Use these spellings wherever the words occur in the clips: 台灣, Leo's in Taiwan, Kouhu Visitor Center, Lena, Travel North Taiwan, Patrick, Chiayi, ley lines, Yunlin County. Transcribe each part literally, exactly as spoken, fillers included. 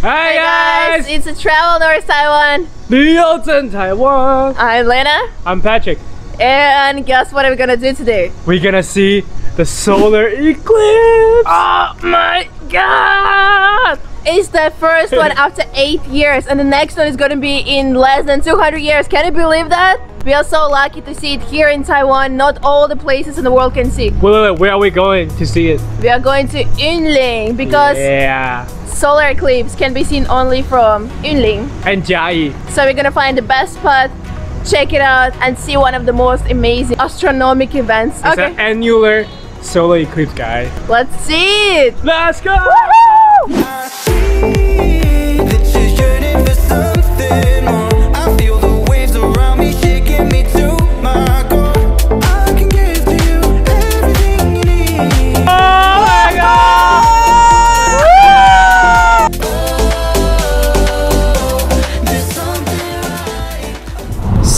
Hi guys. Hey guys, it's Travel North Taiwan. Leo's in Taiwan. I'm Lena. I'm Patrick. And guess what we're gonna do today? We're gonna see the solar eclipse. Oh my god! It's the first one after eight years, and the next one is gonna be in less than two hundred years. Can you believe that? We are so lucky to see it here in Taiwan. Not all the places in the world can see. Well, where are we going to see it? We are going to Yunlin because yeah. solar eclipse can be seen only from Yunlin and Chiayi. So we're gonna find the best spot, check it out, and see one of the most amazing astronomic events. It's okay. An annular solar eclipse, guys. Let's see it. Let's go!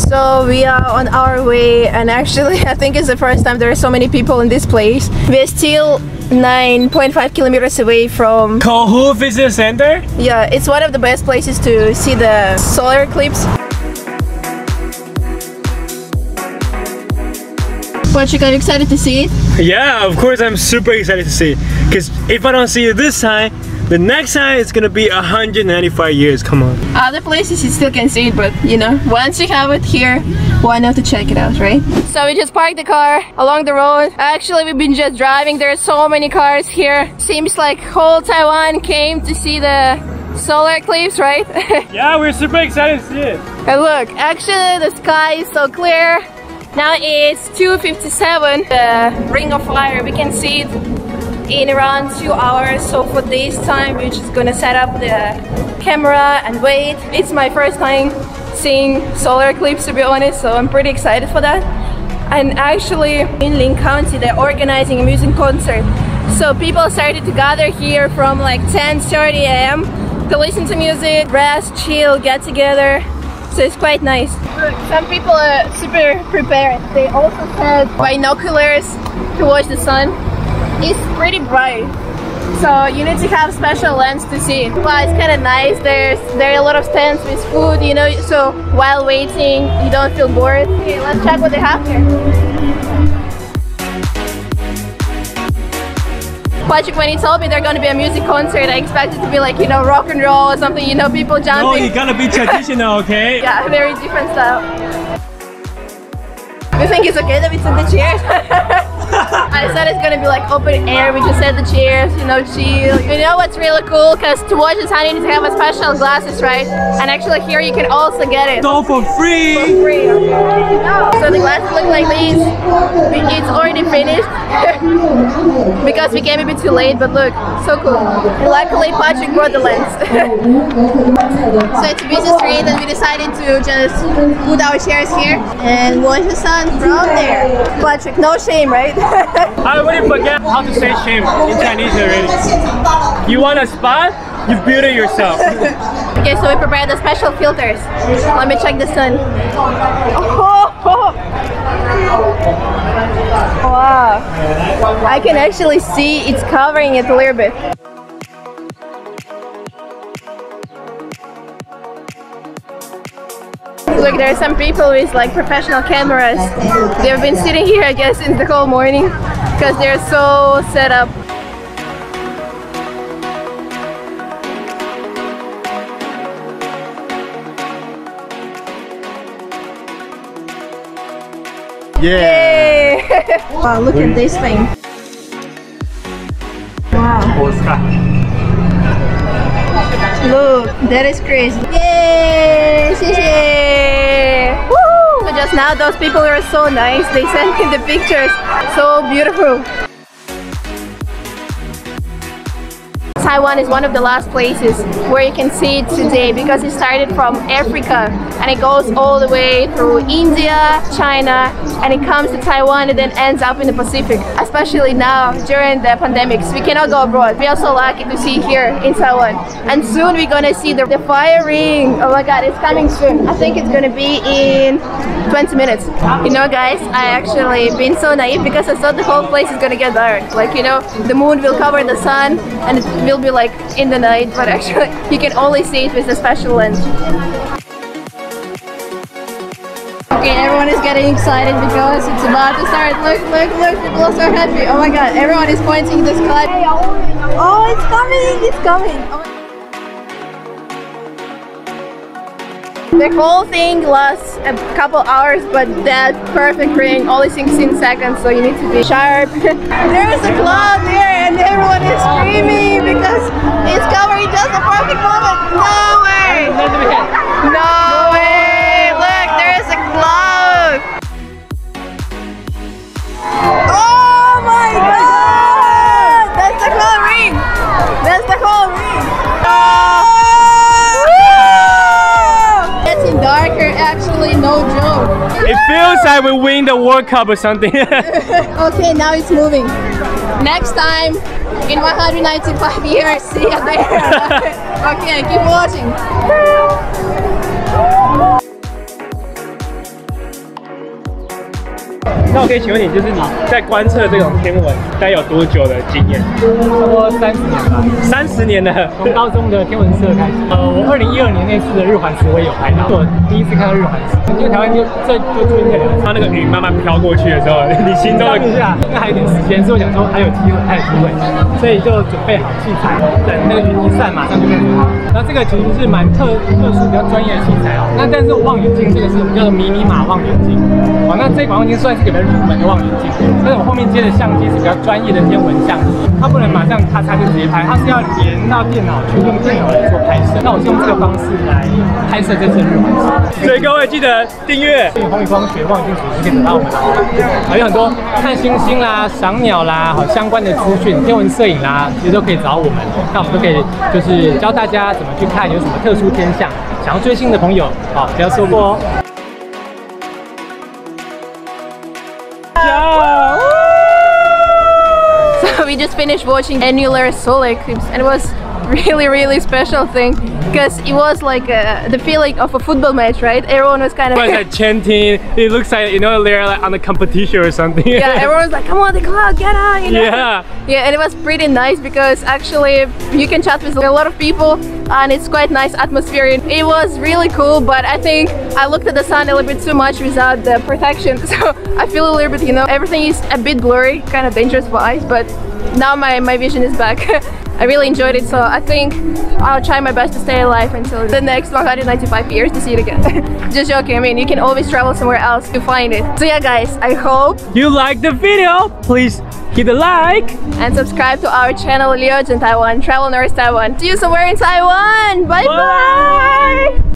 So we are on our way, and actually I think it's the first time there are so many people in this place. We're still nine point five kilometers away from Kouhu Visitor Center. Yeah, it's one of the best places to see the solar eclipse. Patrick, are you excited to see it? Yeah, of course I'm super excited to see it. Because if I don't see it this time, the next time it's gonna be one hundred ninety-five years, come on. Other places you still can see it, but you know, once you have it here, why not to check it out, right? So we just parked the car along the road. Actually, we've been just driving. There are so many cars here. Seems like whole Taiwan came to see the solar eclipse, right? Yeah, we're super excited to see it. And look, actually the sky is so clear. Now it's two fifty-seven, the Ring of Fire, we can see it in around two hours. So for this time we're just gonna set up the camera and wait. It's my first time seeing solar eclipse, to be honest, so I'm pretty excited for that. And actually in Yunlin County they're organizing a music concert, so people started to gather here from like ten thirty a m to listen to music, rest, chill, get together. So it's quite nice. Look, some people are super prepared. They also had binoculars to watch the sun. It's pretty bright, so you need to have special lens to see it. But it's kind of nice. There's there are a lot of stands with food, you know, so while waiting you don't feel bored. Okay, let's check what they have here. Patrick, when he told me they're gonna be a music concert, I expected to be like, you know, rock and roll or something, you know, people jumping. No, you're gonna be traditional, okay? Yeah, very different style. You think it's okay that we took the chairs? I said it's gonna be like open air, we just set the chairs, you know, chill. You know what's really cool? Because to watch the sun you need to have a special glasses, right? And actually here you can also get it. So for free! For free. So the glasses look like these. It's already finished. Because we came a bit too late, but look, so cool. Luckily Patrick brought the lens. So it's a busy street and we decided to just put our chairs here and watch the sun from there. Patrick, no shame, right? I already forget how to say shame in Chinese already. You want a spot? You build it yourself. Okay, so we prepared the special filters. Let me check the sun. Oh, oh. Wow. I can actually see it's covering it a little bit. Look, there are some people with like professional cameras. They've been sitting here, I guess, since the whole morning because they're so set up. Yeah! Yay. Wow, look at this thing. Wow. Look, that is crazy. Yay! Xie xie! Woo! So just now those people were so nice. They sent me the pictures. So beautiful. Taiwan is one of the last places where you can see it today because it started from Africa and it goes all the way through India, China, and it comes to Taiwan and then ends up in the Pacific. Especially now during the pandemics, we cannot go abroad. We are so lucky to see here in Taiwan. And soon we're gonna see the, the fire ring. Oh my god, it's coming soon. I think it's gonna be in twenty minutes. You know guys, I actually been so naive because I thought the whole place is gonna get dark. Like, you know, the moon will cover the sun and it will be like in the night, but actually you can only see it with a special lens. Okay, everyone is getting excited because it's about to start. Look, look, look, people are so happy. Oh my god, everyone is pointing the sky. Oh, it's coming, it's coming. Oh my. The whole thing lasts a couple hours, but that perfect ring only sixteen seconds, so you need to be sharp. There is a cloud there and everyone is screaming because it's covering just the perfect moment. No way! No way! Look, there is a cloud! Oh my god! That's the whole ring! That's the whole ring! Oh. Darker, actually, no joke. It feels like we win the World Cup or something. Okay, now it's moving. Next time, in one hundred ninety-five years, see you there. Okay, keep watching. Now, can I ask you, you have 入门的望远镜，但是我后面接的相机是比较专业的天文相机，它不能马上咔嚓就直接拍，它是要连到电脑去，用电脑来做拍摄。那我是用这个方式来拍摄这次日环食，所以各位记得订阅红宇光学望远镜组织可以找到我们还有很多看星星啦、赏鸟啦、好相关的资讯、天文摄影啦，其实都可以找我们。那我们都可以就是教大家怎么去看有什么特殊天象，想要追星的朋友，好不要错过哦。 So we just finished watching annular solar eclipse, and it was really really special thing because it was like a, the feeling of a football match, right? Everyone was kind of like chanting. It looks like, you know, they're like on a competition or something. Yeah, everyone was like, come on, the cloud, get out, you know? Yeah. Yeah, and it was pretty nice because actually you can chat with a lot of people and it's quite nice atmosphere. It was really cool, but I think I looked at the sun a little bit too much without the protection. So I feel a little bit, you know, everything is a bit blurry, kind of dangerous for eyes, but now my, my vision is back. I really enjoyed it, so I think I'll try my best to stay alive until the next one hundred ninety-five years to see it again. Just joking, I mean, you can always travel somewhere else to find it. So yeah guys, I hope you liked the video. Please hit the like and subscribe to our channel Leo's in Taiwan, Travel North Taiwan. See you somewhere in Taiwan!